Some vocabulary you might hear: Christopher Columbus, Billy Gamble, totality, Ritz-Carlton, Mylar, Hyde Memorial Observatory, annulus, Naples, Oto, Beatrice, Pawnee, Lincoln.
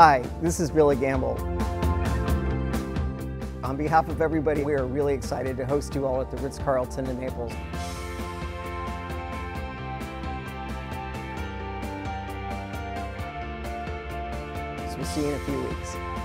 Hi, this is Billy Gamble. On behalf of everybody, we are really excited to host you all at the Ritz-Carlton in Naples. So we'll see you in a few weeks.